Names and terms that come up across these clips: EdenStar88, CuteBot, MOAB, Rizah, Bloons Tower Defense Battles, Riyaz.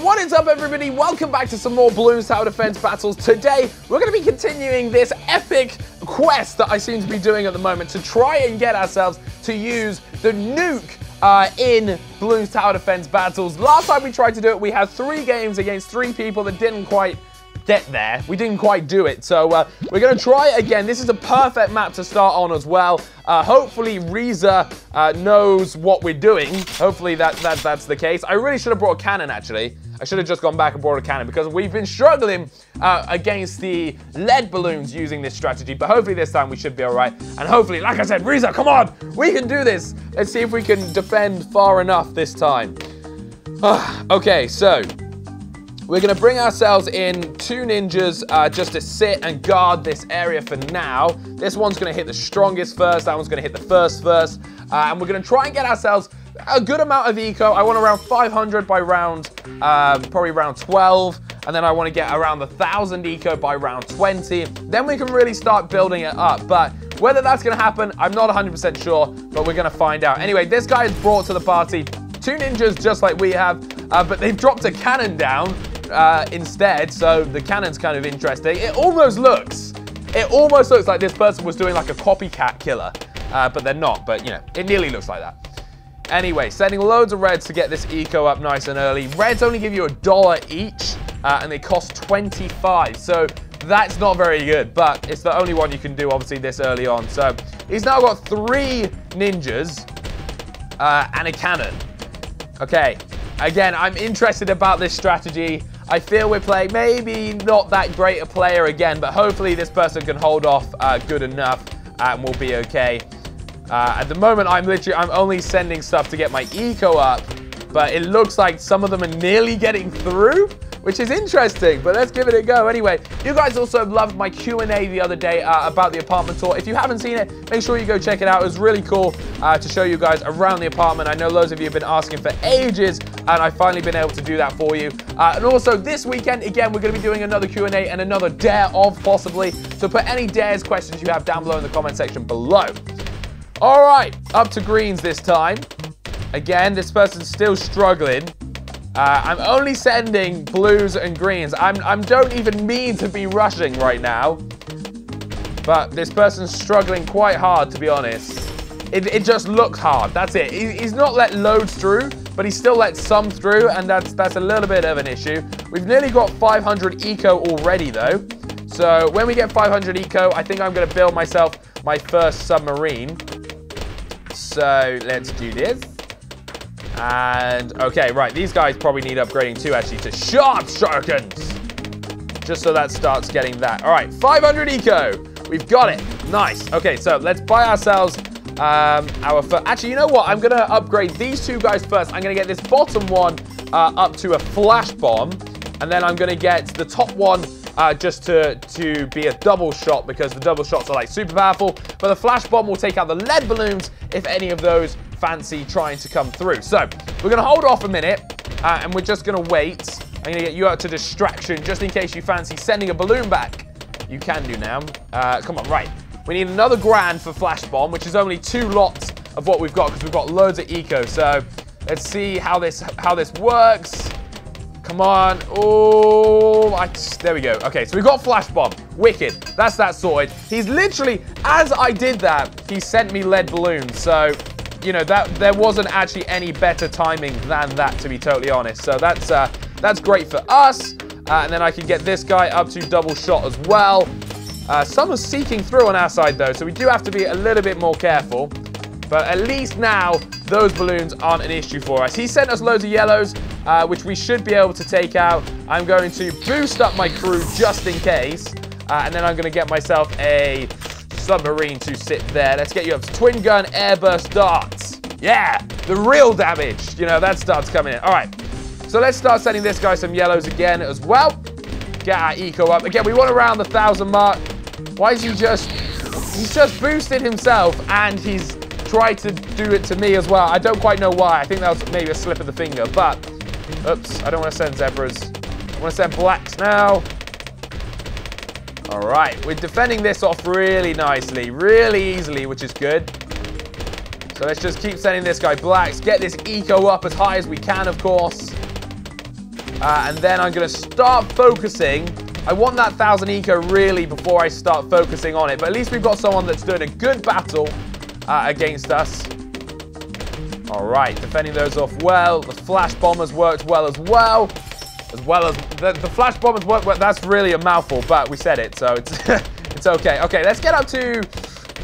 What is up, everybody? Welcome back to some more Bloons Tower Defense Battles. Today, we're going to be continuing this epic quest that I seem to be doing at the moment to try and get ourselves to use the nuke in Bloons Tower Defense Battles. Last time we tried to do it, we had 3 games against 3 people that didn't quite get there. We didn't quite do it, so we're going to try again. This is a perfect map to start on as well. Hopefully Rizah knows what we're doing. Hopefully that's the case. I really should have brought a cannon, actually. I should have just gone back and brought a cannon because we've been struggling against the lead balloons using this strategy, but hopefully this time we should be all right. And hopefully, like I said, Rizah, come on! We can do this! Let's see if we can defend far enough this time. Okay, so we're going to bring ourselves in 2 ninjas just to sit and guard this area for now. This one's going to hit the strongest first. That one's going to hit the first. And we're going to try and get ourselves a good amount of eco. I want around 500 by round, probably round 12. And then I want to get around 1,000 eco by round 20. Then we can really start building it up. But whether that's going to happen, I'm not 100% sure. But we're going to find out. Anyway, this guy is brought to the party 2 ninjas just like we have. But they've dropped a cannon down. Instead, so the cannon's kind of interesting. It almost looks like this person was doing like a copycat killer, but they're not, but you know, it nearly looks like that. Anyway, sending loads of reds to get this eco up nice and early. Reds only give you $1 each, and they cost 25, so that's not very good, but it's the only one you can do, obviously, this early on. So he's now got 3 ninjas and a cannon. Okay, again, I'm interested about this strategy. I feel we're playing maybe not that great a player again, but hopefully this person can hold off good enough and we'll be okay. At the moment, I'm only sending stuff to get my eco up, but it looks like some of them are nearly getting through, which is interesting, but let's give it a go. Anyway, you guys also loved my Q&A the other day about the apartment tour. If you haven't seen it, make sure you go check it out. It was really cool to show you guys around the apartment. I know loads of you have been asking for ages, and I've finally been able to do that for you. And also this weekend, again, we're gonna be doing another Q&A and another Dare Of, possibly. So put any Dares questions you have down below in the comment section below. All right, up to greens this time. Again, this person's still struggling. I'm only sending blues and greens. I don't even mean to be rushing right now. But this person's struggling quite hard, to be honest. It just looks hard, that's it. He's not let loads through, but he still let some through, and that's a little bit of an issue. We've nearly got 500 eco already, though. So when we get 500 eco, I think I'm going to build myself my first submarine. So let's do this. And, okay, right, these guys probably need upgrading too, actually, to sharp shurikens. Just so that starts getting that. All right, 500 eco. We've got it. Nice. Okay, so let's buy ourselves our first. Actually, you know what? I'm going to upgrade these 2 guys first. I'm going to get this bottom one up to a flash bomb. And then I'm going to get the top one just to be a double shot because the double shots are, like, super powerful. But the flash bomb will take out the lead balloons if any of those fancy trying to come through. So we're going to hold off a minute and we're just going to wait. I'm going to get you out to distraction just in case you fancy sending a balloon back. You can do now. Come on, right. We need another grand for flash bomb, which is only 2 lots of what we've got because we've got loads of eco. So let's see how this works. Come on. Oh, there we go. Okay, so we've got flash bomb. Wicked. That's that sorted. He's literally, as I did that, he sent me lead balloons. So you know, that there wasn't actually any better timing than that, to be totally honest. So that's great for us. And then I can get this guy up to double shot as well. Some are seeking through on our side, though, so we do have to be a little bit more careful. But at least now, those balloons aren't an issue for us. He sent us loads of yellows, which we should be able to take out. I'm going to boost up my crew just in case. And then I'm going to get myself a submarine to sit there. Let's get you up to twin gun airburst darts. Yeah, the real damage. You know, that starts coming in. All right, so let's start sending this guy some yellows again as well. Get our eco up. Again, we want around the 1,000 mark. Why is he just... He's just boosted himself and he's tried to do it to me as well. I don't quite know why. I think that was maybe a slip of the finger, but... Oops, I don't want to send zebras. I want to send blacks now. All right, we're defending this off really nicely, really easily, which is good. So let's just keep sending this guy blacks, get this eco up as high as we can, of course. And then I'm going to start focusing. I want that 1,000 eco really before I start focusing on it. But at least we've got someone that's doing a good battle against us. All right, defending those off well. The flash bombers worked well as well. The flash bombers worked well. That's really a mouthful, but we said it, so it's it's okay. Okay, let's get up to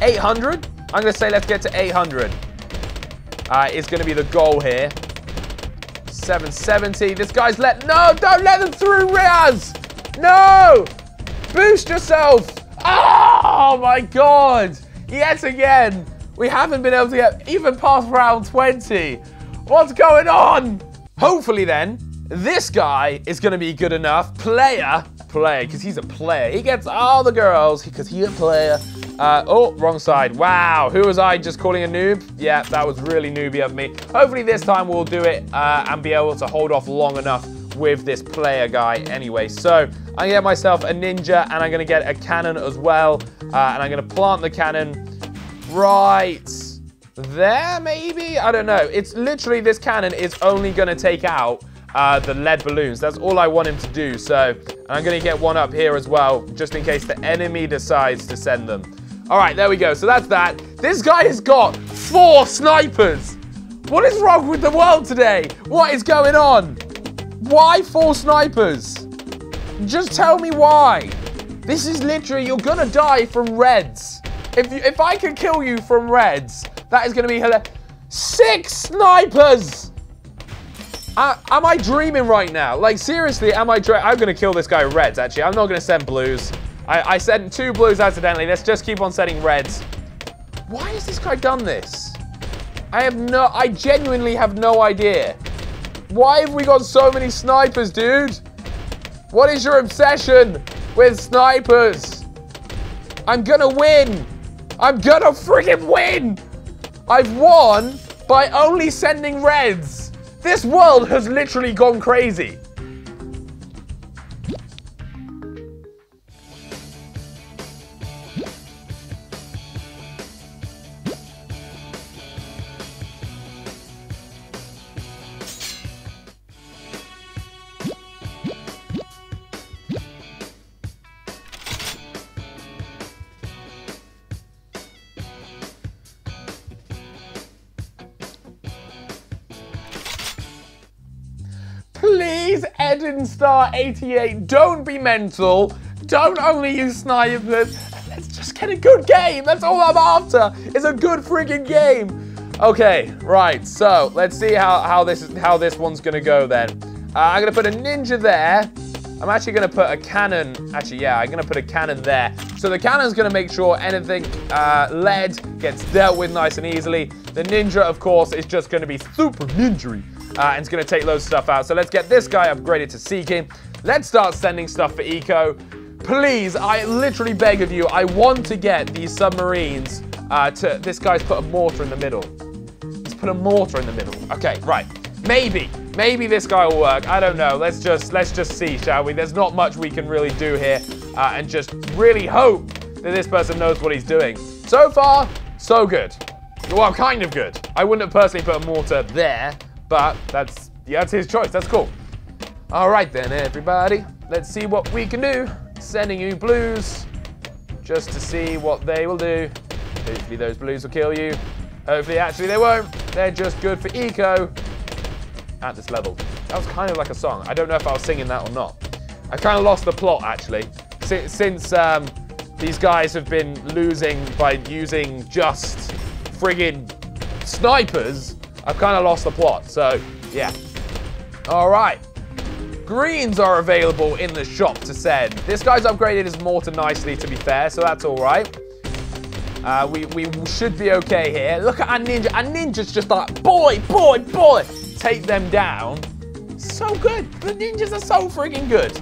800. I'm going to say let's get to 800. Is going to be the goal here. 770. This guy's let... No, don't let them through, Riyaz! No! Boost yourself! Oh, my God! Yet again, we haven't been able to get even past round 20. What's going on? Hopefully, then, this guy is going to be good enough. Player, because he's a player. He gets all the girls because he's a player. Oh, wrong side. Wow, who was I just calling a noob? Yeah, that was really newbie of me. Hopefully this time we'll do it and be able to hold off long enough with this player guy anyway. So I'm gonna get myself a ninja and I'm gonna get a cannon as well. And I'm gonna plant the cannon right there maybe? I don't know. It's literally this cannon is only gonna take out the lead balloons. That's all I want him to do. So I'm gonna get one up here as well, just in case the enemy decides to send them. All right, there we go. So that's that. This guy has got 4 snipers. What is wrong with the world today? What is going on? Why 4 snipers? Just tell me why. This is literally, you're gonna die from reds. If I can kill you from reds, that is gonna be hilarious. 6 snipers. Am I dreaming right now? Like, seriously, am I dreaming? I'm going to kill this guy reds, actually. I'm not going to send blues. I sent 2 blues accidentally. Let's just keep on sending reds. Why has this guy done this? I genuinely have no idea. Why have we got so many snipers, dude? What is your obsession with snipers? I'm going to win. I'm going to friggin' win. I've won by only sending reds. This world has literally gone crazy. Please, EdenStar88, don't be mental. Don't only use snipers. Let's just get a good game. That's all I'm after. It's a good freaking game. Okay, right. So let's see how this one's gonna go then. I'm gonna put a ninja there. I'm actually gonna put a cannon. Actually, yeah, I'm gonna put a cannon there. So the cannon's gonna make sure anything lead gets dealt with nice and easily. The ninja, of course, is just gonna be super ninja-y. And it's going to take loads of stuff out. So let's get this guy upgraded to seeking. Let's start sending stuff for eco. Please, I literally beg of you, I want to get these submarines to... This guy's put a mortar in the middle. Let's put a mortar in the middle. Okay, right. Maybe this guy will work. I don't know. Let's just see, shall we? There's not much we can really do here. And just really hope that this person knows what he's doing. So far, so good. Well, kind of good. I wouldn't have personally put a mortar there. But that's his choice. That's cool. All right then, everybody. Let's see what we can do. Sending you blues just to see what they will do. Hopefully those blues will kill you. Hopefully, actually, they won't. They're just good for eco at this level. That was kind of like a song. I don't know if I was singing that or not. I kind of lost the plot, actually. Since these guys have been losing by using just friggin' snipers, I've kind of lost the plot, so yeah. All right. Greens are available in the shop to send. This guy's upgraded his mortar nicely, to be fair, so that's all right. We should be okay here. Look at our ninja. Our ninja's just like, boy, boy, boy. Take them down. So good. The ninjas are so freaking good.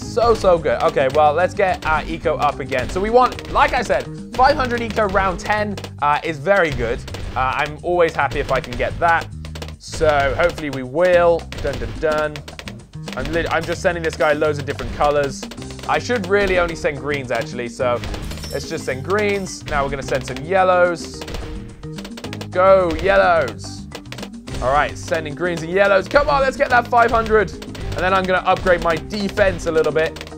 So good. Okay, well, let's get our eco up again. So we want, like I said, 500 eco round 10 is very good. I'm always happy if I can get that. So hopefully we will. Dun, dun, dun. I'm just sending this guy loads of different colors. I should really only send greens, actually. So let's just send greens. Now we're going to send some yellows. Go, yellows. All right, sending greens and yellows. Come on, let's get that 500. And then I'm going to upgrade my defense a little bit.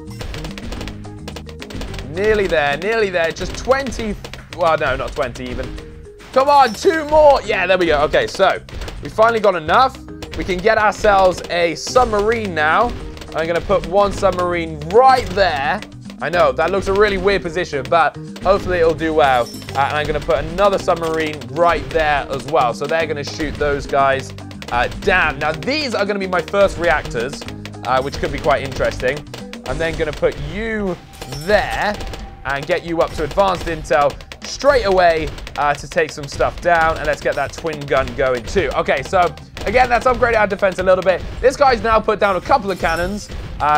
Nearly there, nearly there. Just 20. Well, no, not 20 even. Come on, 2 more. Yeah, there we go. Okay, so we finally got enough. We can get ourselves a submarine now. I'm going to put 1 submarine right there. I know, that looks a really weird position, but hopefully it'll do well. And I'm going to put another submarine right there as well. So they're going to shoot those guys down. Now, these are going to be my first reactors, which could be quite interesting. I'm then going to put you there and get you up to advanced intel straight away to take some stuff down. And let's get that twin gun going too. Okay, so again, that's upgraded our defense a little bit. This guy's now put down a couple of cannons,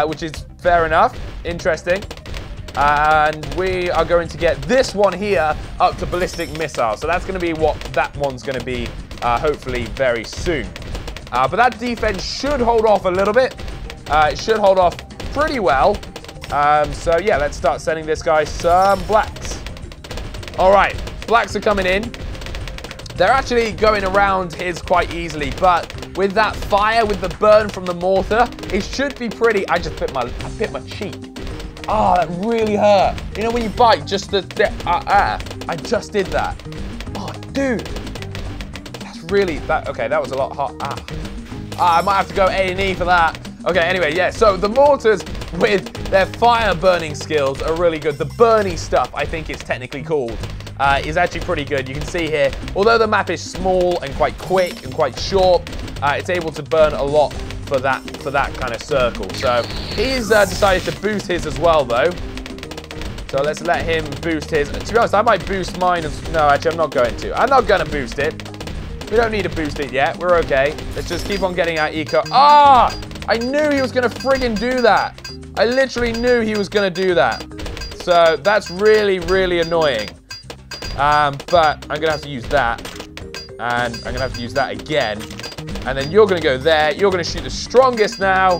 which is fair enough. Interesting. And we are going to get this one here up to ballistic missile. So that's going to be what that one's going to be, hopefully very soon. But that defense should hold off a little bit. It should hold off pretty well. So yeah, let's start sending this guy some blacks. All right, blacks are coming in. They're actually going around his quite easily, but with that fire, with the burn from the mortar, it should be pretty. I just bit my, I bit my cheek. Oh, that really hurt. You know when you bite, just the, I just did that. Oh, dude, that's really, that, okay, that was a lot hot. I might have to go A&E for that. Okay, anyway, yeah, so the mortars with their fire burning skills are really good. The burning stuff, I think it's technically called. Is actually pretty good. You can see here, although the map is small and quite quick and quite short, it's able to burn a lot for that kind of circle. So he's decided to boost his as well, though. So let's let him boost his. To be honest, I might boost mine. No, actually, I'm not going to. I'm not going to boost it. We don't need to boost it yet. We're okay. Let's just keep on getting our eco. Ah! I knew he was going to friggin' do that. I literally knew he was going to do that. So that's really, really annoying. But I'm going to have to use that, and I'm going to have to use that again, and then you're going to go there, you're going to shoot the strongest now,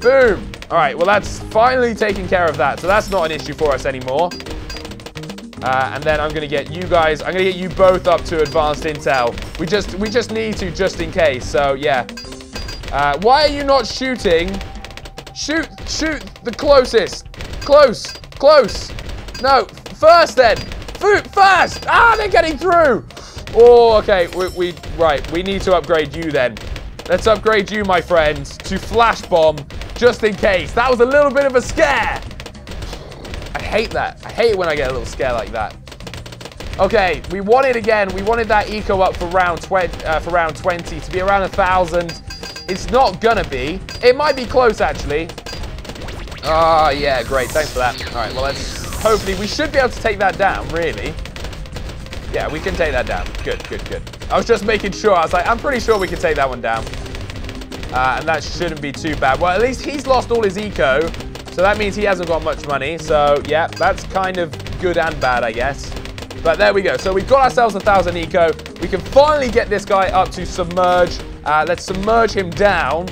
boom. All right, well, that's finally taken care of that, so that's not an issue for us anymore. And then I'm going to get you guys, I'm going to get you both up to advanced intel. We just need to, just in case, so yeah. Why are you not shooting? Shoot the closest. Close. No, first then. First! Ah, they're getting through! Oh, okay, we need to upgrade you then. Let's upgrade you, my friends, to flash bomb, just in case. That was a little bit of a scare. I hate that. I hate when I get a little scare like that. Okay, we wanted, again, we wanted that eco up for round 20 to be around 1,000. It's not gonna be. It might be close, actually. Ah, yeah, great, thanks for that. All right, well, let's... Hopefully, we should be able to take that down, really. Yeah, we can take that down. Good. I was just making sure. I was like, I'm pretty sure we can take that one down. And that shouldn't be too bad. Well, at least he's lost all his eco, so that means he hasn't got much money. So, yeah, that's kind of good and bad, I guess. But there we go. So we've got ourselves 1,000 eco. We can finally get this guy up to submerge. Let's submerge him down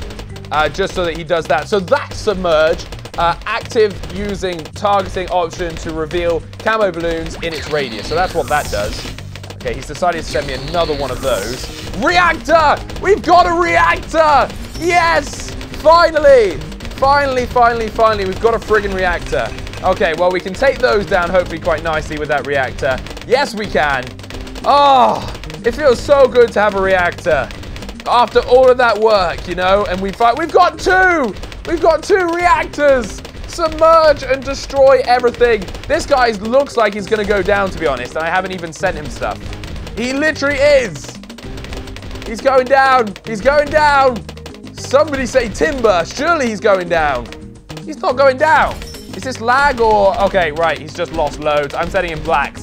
just so that he does that. So that's submerge. Active using targeting option to reveal camo balloons in its radius. So that's what that does. Okay, he's decided to send me another one of those. Reactor! We've got a reactor! Yes! Finally! Finally, we've got a friggin' reactor. Okay, well, we can take those down hopefully quite nicely with that reactor. Yes, we can. Oh, it feels so good to have a reactor. After all of that work, you know, and we've got 2! We've got 2 reactors! Submerge and destroy everything. This guy looks like he's going to go down, to be honest, and I haven't even sent him stuff. He literally is! He's going down! He's going down! Somebody say timber! Surely he's going down! He's not going down! Is this lag or... Okay, right, he's just lost loads. I'm sending him blacks.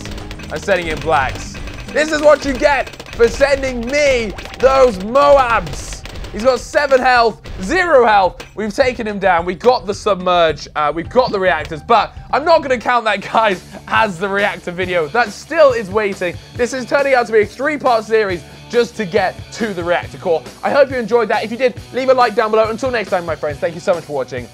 This is what you get for sending me those MOABs! He's got 7 health, 0 health. We've taken him down. We got the submerge. We've got the reactors. But I'm not going to count that, guys, as the reactor video. That still is waiting. This is turning out to be a 3-part series just to get to the reactor core. I hope you enjoyed that. If you did, leave a like down below. Until next time, my friends, thank you so much for watching.